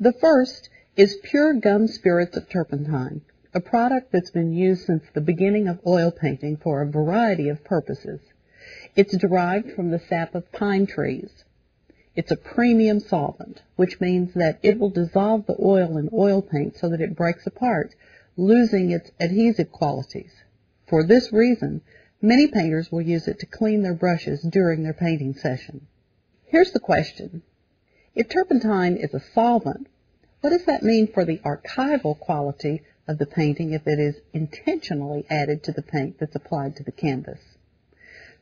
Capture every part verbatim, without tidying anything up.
The first is pure gum spirits of turpentine, a product that's been used since the beginning of oil painting for a variety of purposes. It's derived from the sap of pine trees. It's a premium solvent, which means that it will dissolve the oil in oil paint so that it breaks apart, losing its adhesive qualities. For this reason, many painters will use it to clean their brushes during their painting session. Here's the question. If turpentine is a solvent, what does that mean for the archival quality of the painting if it is intentionally added to the paint that's applied to the canvas?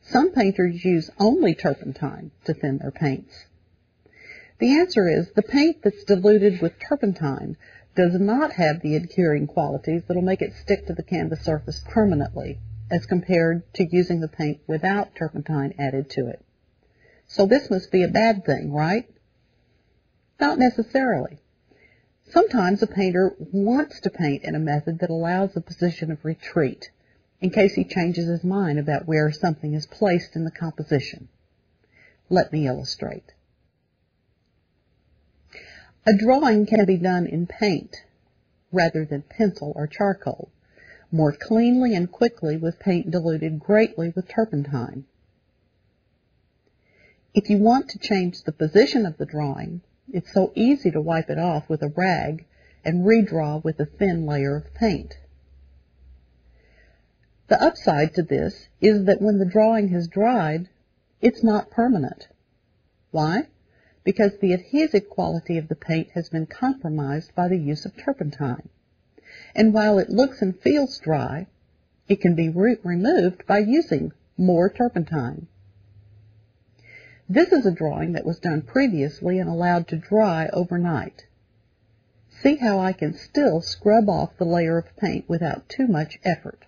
Some painters use only turpentine to thin their paints. The answer is the paint that's diluted with turpentine does not have the adhering qualities that will make it stick to the canvas surface permanently as compared to using the paint without turpentine added to it. So this must be a bad thing, right? Not necessarily. Sometimes a painter wants to paint in a method that allows a position of retreat in case he changes his mind about where something is placed in the composition. Let me illustrate. A drawing can be done in paint rather than pencil or charcoal, more cleanly and quickly with paint diluted greatly with turpentine. If you want to change the position of the drawing, it's so easy to wipe it off with a rag and redraw with a thin layer of paint. The upside to this is that when the drawing has dried, it's not permanent. Why? Because the adhesive quality of the paint has been compromised by the use of turpentine. And while it looks and feels dry, it can be re- removed by using more turpentine. This is a drawing that was done previously and allowed to dry overnight. See how I can still scrub off the layer of paint without too much effort.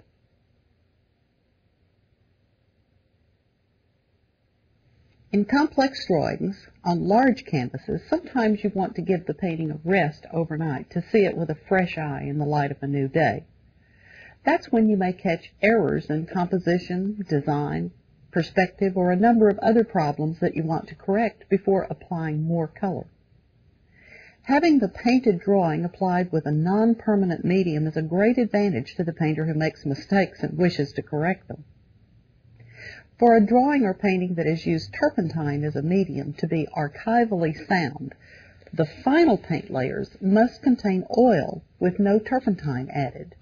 In complex drawings on large canvases, sometimes you want to give the painting a rest overnight to see it with a fresh eye in the light of a new day. That's when you may catch errors in composition, design, perspective, or a number of other problems that you want to correct before applying more color. Having the painted drawing applied with a non-permanent medium is a great advantage to the painter who makes mistakes and wishes to correct them. For a drawing or painting that has used turpentine as a medium to be archivally sound, the final paint layers must contain oil with no turpentine added.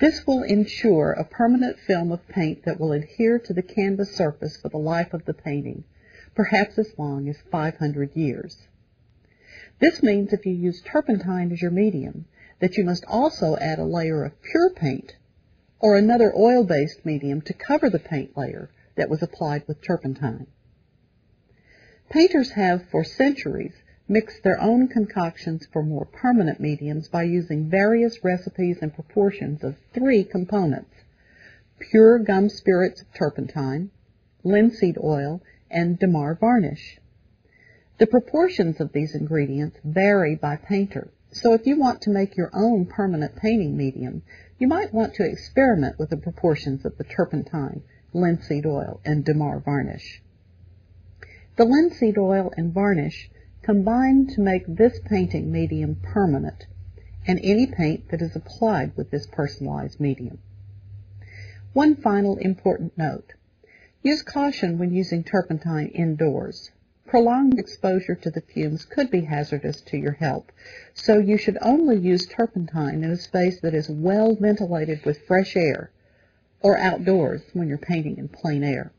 This will ensure a permanent film of paint that will adhere to the canvas surface for the life of the painting, perhaps as long as five hundred years. This means if you use turpentine as your medium, that you must also add a layer of pure paint or another oil-based medium to cover the paint layer that was applied with turpentine. Painters have, for centuries, mixed their own concoctions for more permanent mediums by using various recipes and proportions of three components: pure gum spirits of turpentine, linseed oil, and Damar varnish. The proportions of these ingredients vary by painter, so if you want to make your own permanent painting medium, you might want to experiment with the proportions of the turpentine, linseed oil, and Damar varnish. The linseed oil and varnish combine to make this painting medium permanent, and any paint that is applied with this personalized medium. One final important note. Use caution when using turpentine indoors. Prolonged exposure to the fumes could be hazardous to your health, so you should only use turpentine in a space that is well ventilated with fresh air, or outdoors when you're painting in plain air.